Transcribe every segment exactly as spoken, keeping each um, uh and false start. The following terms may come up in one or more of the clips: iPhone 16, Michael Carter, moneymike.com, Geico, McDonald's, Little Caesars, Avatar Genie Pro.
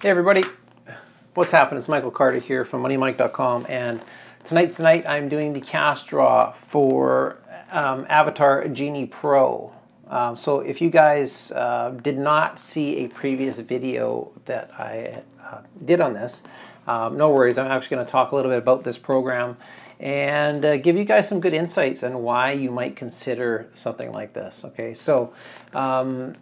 Hey everybody, what's happening? It's Michael Carter here from money mike dot com, and tonight's the night I'm doing the cash draw for um, Avatar Genie Pro. Um, so if you guys uh, did not see a previous video that I uh, did on this, um, no worries, I'm actually going to talk a little bit about this program and uh, give you guys some good insights on why you might consider something like this. Okay, so um,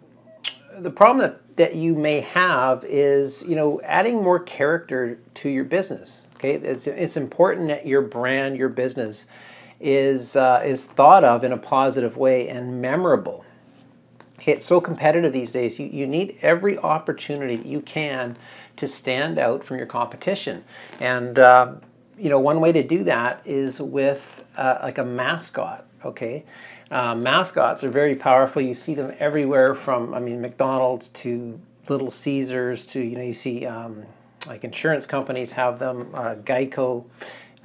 the problem that that you may have is, you know, adding more character to your business. Okay, it's, it's important that your brand, your business is, uh, is thought of in a positive way and memorable. Okay, it's so competitive these days. You, you need every opportunity that you can to stand out from your competition. And, uh, you know, one way to do that is with uh, like a mascot. Okay, uh, mascots are very powerful. You see them everywhere, from I mean McDonald's to Little Caesars to, you know, you see um, like insurance companies have them, uh, Geico,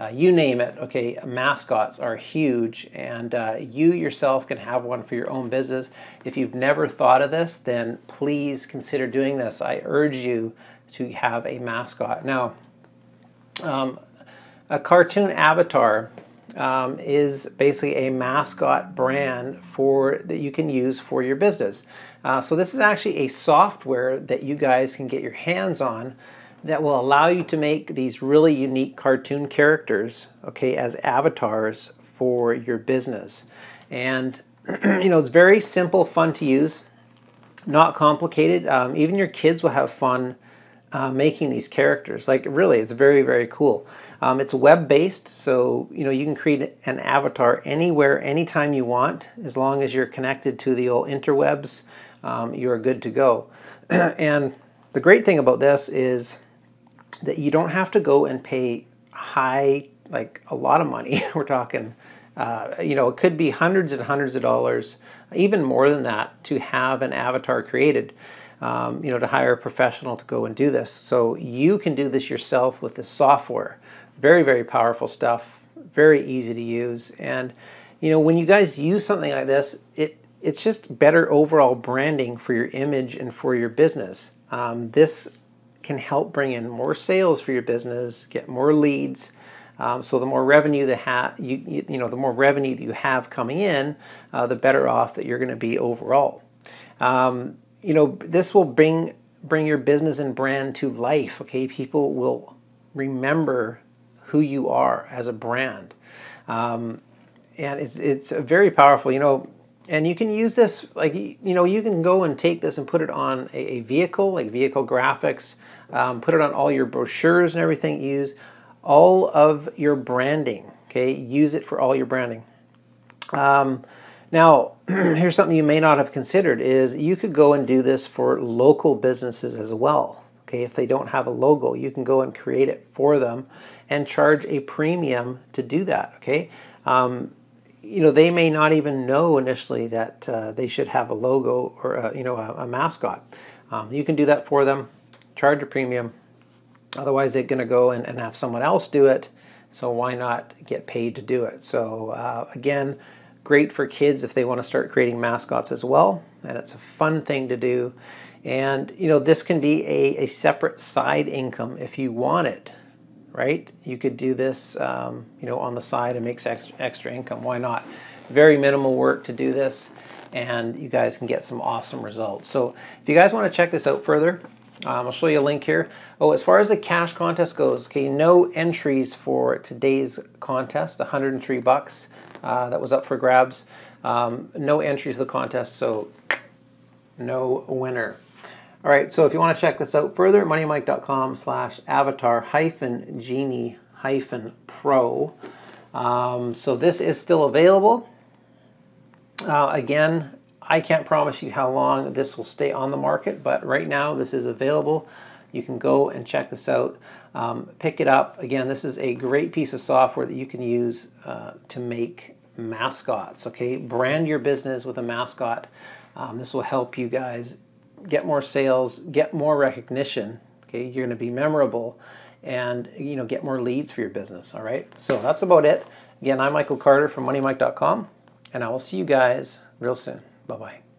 uh, you name it. Okay, mascots are huge, and uh, you yourself can have one for your own business. If you've never thought of this, then please consider doing this. I urge you to have a mascot. Now, um, a cartoon avatar Um, is basically a mascot brand for that you can use for your business. Uh, so this is actually a software that you guys can get your hands on that will allow you to make these really unique cartoon characters, okay, as avatars for your business. And you know, it's very simple, fun to use, not complicated. Um, even your kids will have fun Uh, making these characters. Like, really, it's very, very cool. Um, it's web-based, so you know you can create an avatar anywhere, anytime you want, as long as you're connected to the old interwebs. Um, you're good to go. And the great thing about this is that you don't have to go and pay high, like a lot of money. We're talking, uh, you know, it could be hundreds and hundreds of dollars, even more than that, to have an avatar created. Um, you know, to hire a professional to go and do this. So you can do this yourself with this software. Very, very powerful stuff, very easy to use. And, you know, when you guys use something like this, it, it's just better overall branding for your image and for your business. Um, this can help bring in more sales for your business, get more leads. Um, so the more revenue that ha you, you, you know, the more revenue that you have coming in, uh, the better off that you're going to be overall. Um, You know, this will bring bring your business and brand to life. Okay, people will remember who you are as a brand, um, and it's it's very powerful. You know, and you can use this, like, you know, you can go and take this and put it on a, a vehicle, like vehicle graphics, um, put it on all your brochures and everything. Use all of your branding. Okay, use it for all your branding. Um, Now, here's something you may not have considered, is you could go and do this for local businesses as well. Okay, if they don't have a logo, you can go and create it for them and charge a premium to do that. Okay, um, you know, they may not even know initially that uh, they should have a logo or a, you know, a, a mascot. Um, you can do that for them, charge a premium. Otherwise, they're going to go and, and have someone else do it. So why not get paid to do it? So uh, again, great for kids if they want to start creating mascots as well, and it's a fun thing to do. And you know, this can be a, a separate side income if you want it, right? You could do this, um, you know, on the side and make extra, extra income. Why not? Very minimal work to do this, and you guys can get some awesome results. So if you guys want to check this out further, Um, I'll show you a link here. Oh, as far as the cash contest goes, okay, no entries for today's contest, one hundred and three bucks uh, that was up for grabs. Um, no entries for the contest, so no winner. All right, so if you want to check this out further, moneymike dot com slash avatar hyphen genie hyphen pro. Um, so this is still available. Uh, again, I can't promise you how long this will stay on the market, but right now this is available. You can go and check this out, um, pick it up. Again, this is a great piece of software that you can use uh, to make mascots. Okay, brand your business with a mascot. Um, this will help you guys get more sales, get more recognition. Okay, you're going to be memorable, and you know, get more leads for your business. All right, so that's about it. Again, I'm Michael Carter from money mike dot com, and I will see you guys real soon. Bye-bye.